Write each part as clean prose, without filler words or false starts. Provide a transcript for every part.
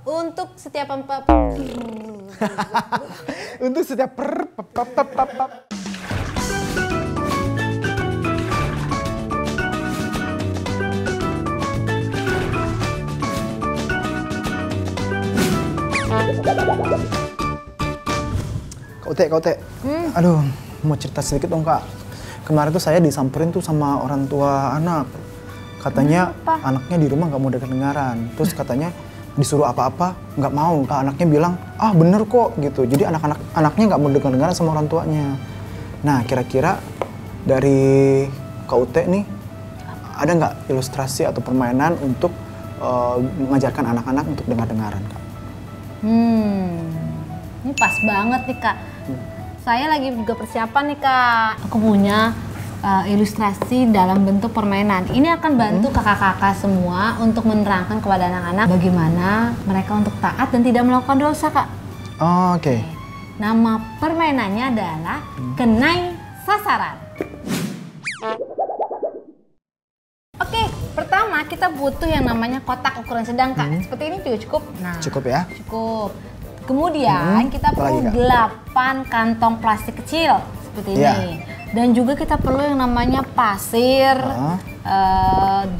Kau Teh. Aduh, mau cerita sedikit dong, Kak. Kemarin tuh saya disamperin tuh sama orang tua anak. Katanya anaknya di rumah nggak mau dengaran. Terus katanya disuruh apa-apa nggak mau. Kak, anaknya bilang, "Ah, bener kok." gitu. Jadi anaknya nggak mau dengaran sama orang tuanya. Nah, kira-kira dari Kau Teh nih ada nggak ilustrasi atau permainan untuk mengajarkan anak-anak untuk dengar-dengaran, Kak? Ini pas banget nih, Kak. Saya lagi juga persiapan nih, Kak. Aku punya ilustrasi dalam bentuk permainan. Ini akan bantu kakak-kakak semua untuk menerangkan kepada anak-anak bagaimana mereka untuk taat dan tidak melakukan dosa, Kak. Oh, oke. Nama permainannya adalah Kenai Sasaran. Oke, pertama kita butuh yang namanya kotak ukuran sedang, Kak. Seperti ini juga cukup. Nah, cukup ya? Cukup. Kemudian kita perlu 8 kantong plastik kecil seperti ini. Dan juga kita perlu yang namanya pasir,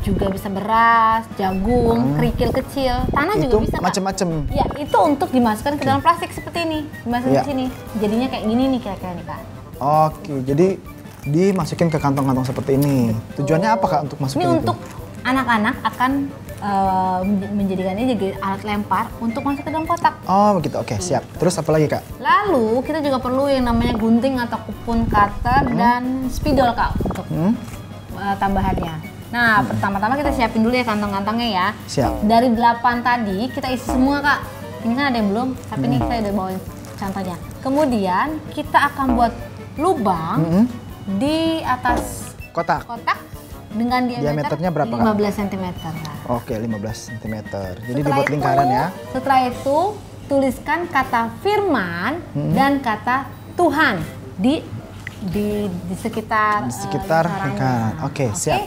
juga bisa beras, jagung, kerikil kecil, tanah itu juga bisa, Kak. Macam-macam. Ya, itu untuk dimasukkan ke dalam plastik seperti ini. Dimasukkan ke sini. Jadinya kayak gini nih kira-kira nih, Kak. Oke, jadi dimasukin ke kantong-kantong seperti ini. Betul. Tujuannya apa, Kak, untuk masukin ini itu? Untuk anak-anak akan menjadikannya jadi alat lempar untuk masuk ke dalam kotak. Oh begitu, oke, siap. Terus apa lagi, Kak? Lalu kita juga perlu yang namanya gunting atau kupon cutter dan spidol, Kak, untuk tambahannya. Nah, pertama-tama kita siapin dulu ya kantong-kantongnya ya. Siap. Dari 8 tadi kita isi semua, Kak. Ini kan ada yang belum, tapi ini saya udah bawa contohnya. Kemudian kita akan buat lubang di atas kotak. Dengan diameternya berapa, Kak? 15 cm. Kak. Oke, 15 cm. Jadi dibuat lingkaran ya. Setelah itu, tuliskan kata firman dan kata Tuhan di sekitar lingkaran. Oke, siap.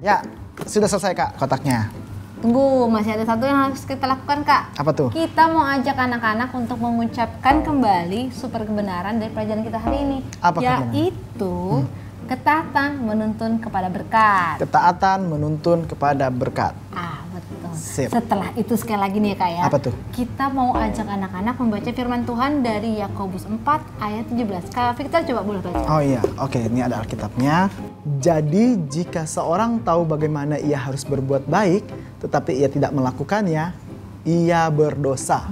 Ya, sudah selesai, Kak, kotaknya. Tunggu, masih ada satu yang harus kita lakukan, Kak. Apa tuh? Kita mau ajak anak-anak untuk mengucapkan kembali super kebenaran dari pelajaran kita hari ini. Apa yaitu ketaatan menuntun kepada berkat. Ketaatan menuntun kepada berkat. Ah, betul. Sip. Setelah itu sekali lagi nih, Kak, ya. Apa tuh? Kita mau ajak anak-anak membaca firman Tuhan dari Yakobus 4 ayat 17. Kak Victor coba boleh baca. Oh iya, oke, ini ada Alkitabnya. Jadi jika seorang tahu bagaimana ia harus berbuat baik, tetapi ia tidak melakukannya, ia berdosa.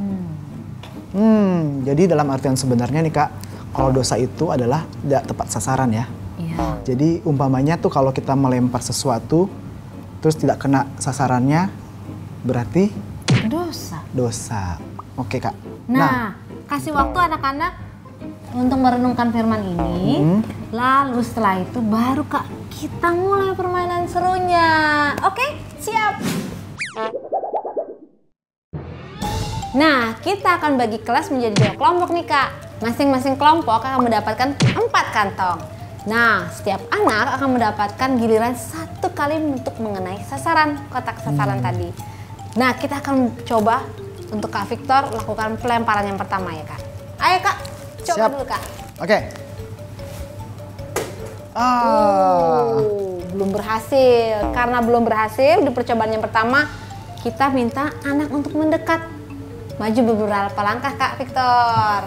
Jadi dalam artian sebenarnya nih, Kak, kalau dosa itu adalah tidak tepat sasaran ya. Jadi umpamanya tuh kalau kita melempar sesuatu terus tidak kena sasarannya berarti dosa. Dosa. Oke, Kak. Nah, kasih waktu anak-anak untuk merenungkan firman ini. Lalu setelah itu baru, Kak, kita mulai permainan serunya. Oke, siap. Nah, kita akan bagi kelas menjadi 2 kelompok nih, Kak. Masing-masing kelompok akan mendapatkan 4 kantong. Nah, setiap anak akan mendapatkan giliran 1 kali untuk mengenai sasaran, kotak sasaran tadi. Nah, kita akan coba untuk Kak Victor lakukan pelemparan yang pertama ya, Kak. Ayo, Kak, coba dulu, Kak. Oke. Belum berhasil. Karena belum berhasil di percobaan yang pertama, kita minta anak untuk mendekat. Maju beberapa langkah, Kak Victor.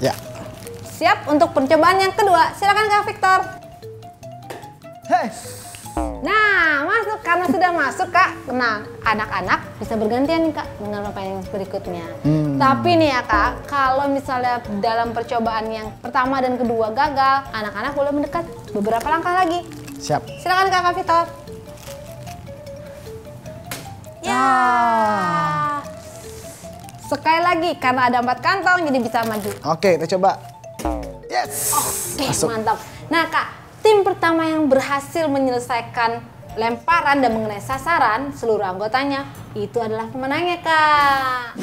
Ya. Siap untuk percobaan yang kedua, silakan Kak Victor. Nah, masuk karena sudah masuk, Kak. Nah, anak-anak bisa bergantian nih, Kak, dengan permainan berikutnya. Tapi nih ya, Kak, kalau misalnya dalam percobaan yang pertama dan kedua gagal, anak-anak boleh mendekat beberapa langkah lagi. Siap. Silakan Kak Victor. Ya. Sekali lagi karena ada 4 kantong jadi bisa maju. Oke, kita coba. Yes. Oke, mantap. Nah, Kak, tim pertama yang berhasil menyelesaikan lemparan dan mengenai sasaran seluruh anggotanya itu adalah pemenangnya, Kak.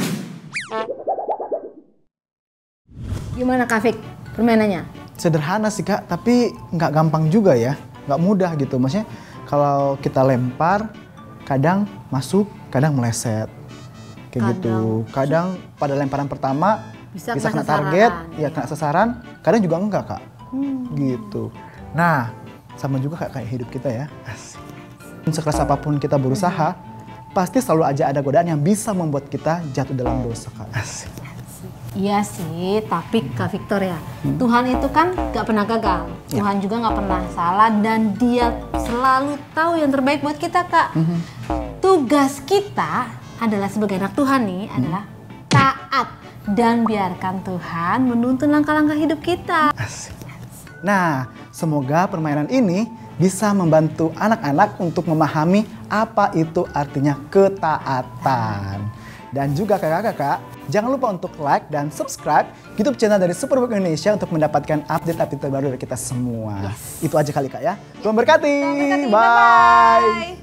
Gimana, Kak Fik, permainannya? Sederhana sih, Kak, tapi nggak gampang juga ya, nggak mudah gitu. Maksudnya kalau kita lempar kadang masuk, kadang meleset kayak gitu, kadang pada lemparan pertama bisa kena target, ya kena sasaran, kadang juga enggak Kak, gitu. Nah sama juga kayak hidup kita ya, sekeras apapun kita berusaha, pasti selalu aja ada godaan yang bisa membuat kita jatuh dalam dosa Kak. Iya sih, tapi Kak Victor ya, Tuhan itu kan gak pernah gagal, ya. Tuhan juga gak pernah salah dan Dia selalu tahu yang terbaik buat kita Kak. Tugas kita adalah sebagai anak Tuhan nih adalah taat dan biarkan Tuhan menuntun langkah-langkah hidup kita. Nah, semoga permainan ini bisa membantu anak-anak untuk memahami apa itu artinya ketaatan. Dan juga kakak-kakak, jangan lupa untuk like dan subscribe YouTube channel dari Superbook Indonesia untuk mendapatkan update terbaru dari kita semua. Itu aja kali Kak ya. Tuhan berkati. Bye.